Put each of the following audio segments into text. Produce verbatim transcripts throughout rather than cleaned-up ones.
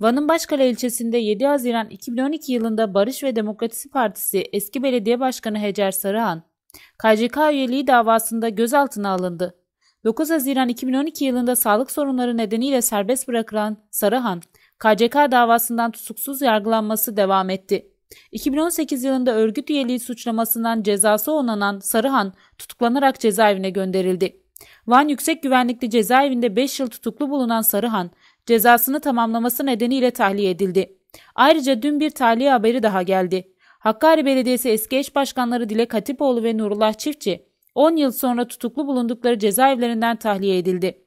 Van'ın Başkale ilçesinde yedi Haziran iki bin on iki yılında Barış ve Demokrasi Partisi eski belediye başkanı Hecer Sarıhan, K C K üyeliği davasında gözaltına alındı. dokuz Haziran iki bin on iki yılında sağlık sorunları nedeniyle serbest bırakılan Sarıhan, K C K davasından tutuksuz yargılanması devam etti. iki bin on sekiz yılında örgüt üyeliği suçlamasından cezası onanan Sarıhan, tutuklanarak cezaevine gönderildi. Van Yüksek Güvenlikli Cezaevinde beş yıl tutuklu bulunan Sarıhan, cezasını tamamlaması nedeniyle tahliye edildi. Ayrıca dün bir tahliye haberi daha geldi. Hakkari Belediyesi eski eş başkanları Dilek Hatipoğlu ve Nurullah Çiftçi, on yıl sonra tutuklu bulundukları cezaevlerinden tahliye edildi.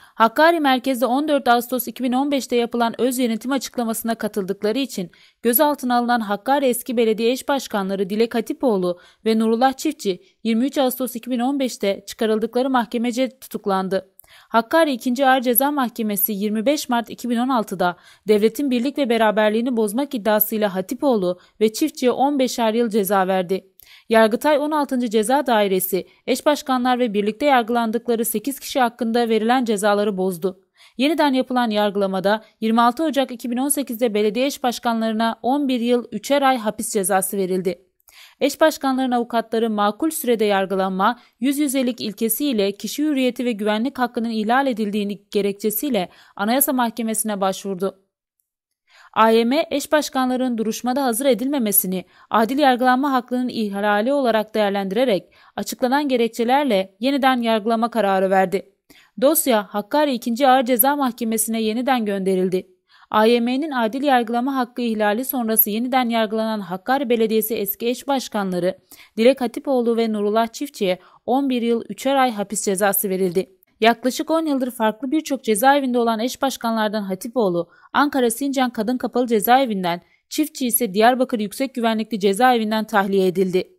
Hakkari merkezde on dört Ağustos iki bin on beş'te yapılan öz yönetim açıklamasına katıldıkları için gözaltına alınan Hakkari eski belediye eş başkanları Dilek Hatipoğlu ve Nurullah Çiftçi yirmi üç Ağustos iki bin on beş'te çıkarıldıkları mahkemece tutuklandı. Hakkari ikinci Ağır Ceza Mahkemesi yirmi beş Mart iki bin on altı'da devletin birlik ve beraberliğini bozmak iddiasıyla Hatipoğlu ve Çiftçi'ye on beşer yıl ceza verdi. Yargıtay on altıncı Ceza Dairesi, eş başkanlar ve birlikte yargılandıkları sekiz kişi hakkında verilen cezaları bozdu. Yeniden yapılan yargılamada yirmi altı Ocak iki bin on sekiz'de belediye eş başkanlarına on bir yıl üçer ay hapis cezası verildi. Eş başkanların avukatları makul sürede yargılanma, yüz yüz'lik ilkesi ile kişi hürriyeti ve güvenlik hakkının ihlal edildiğini gerekçesiyle Anayasa Mahkemesi'ne başvurdu. A Y M, eş başkanların duruşmada hazır edilmemesini adil yargılanma hakkının ihlali olarak değerlendirerek açıklanan gerekçelerle yeniden yargılama kararı verdi. Dosya Hakkari ikinci Ağır Ceza Mahkemesi'ne yeniden gönderildi. A Y M'nin adil yargılama hakkı ihlali sonrası yeniden yargılanan Hakkari Belediyesi eski eş başkanları Dilek Hatipoğlu ve Nurullah Çiftçi'ye on bir yıl üçer ay hapis cezası verildi. Yaklaşık on yıldır farklı birçok cezaevinde olan eş başkanlardan Hatipoğlu, Ankara Sincan Kadın Kapalı Cezaevinden, Çiftçi ise Diyarbakır Yüksek Güvenlikli Cezaevinden tahliye edildi.